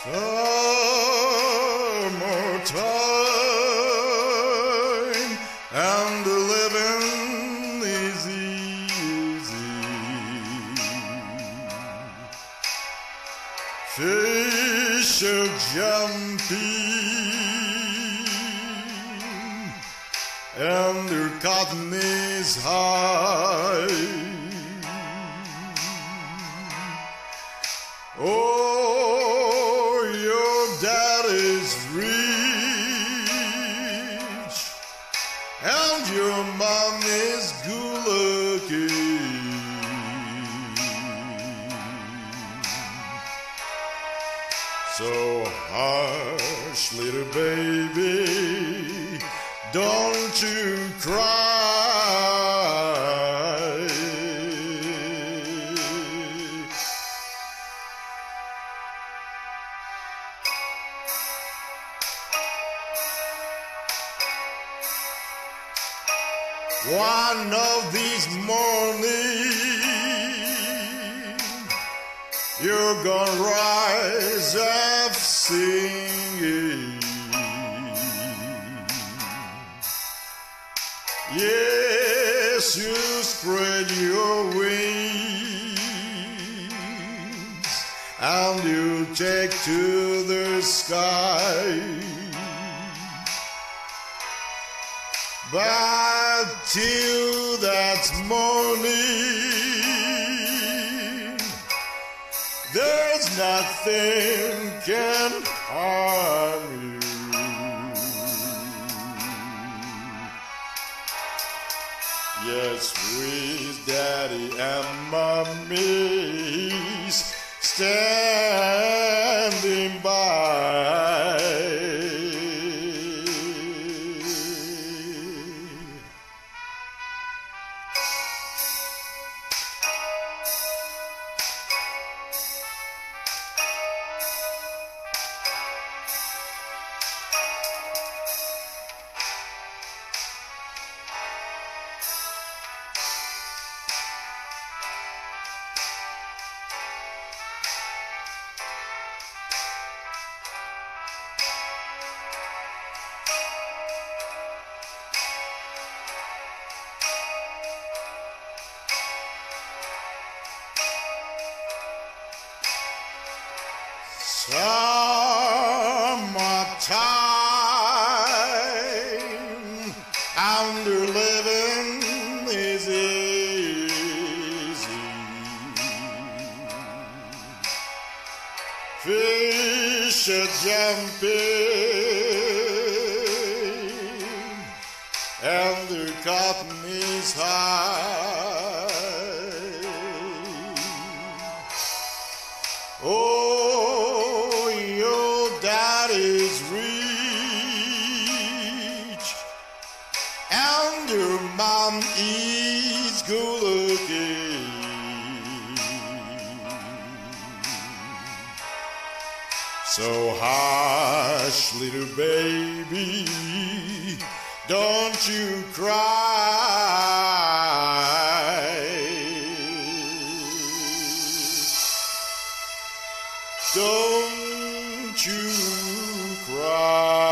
Summertime, and the living is easy. Fish are jumping, and their cotton is high. Oh, your daddy's rich, and your mom is good looking. So hush, little baby, don't you cry. One of these mornings, you're gonna rise up singing. Yes, you spread your wings and you take to the sky. But till that morning, there's nothing can harm you. Yes, with daddy and mommy's standing by. Summertime, and your living is easy. Fish are jumping, and their cotton is high. Oh, is rich, and your mom is good looking. So hush, little baby, don't you cry. Don't you cry.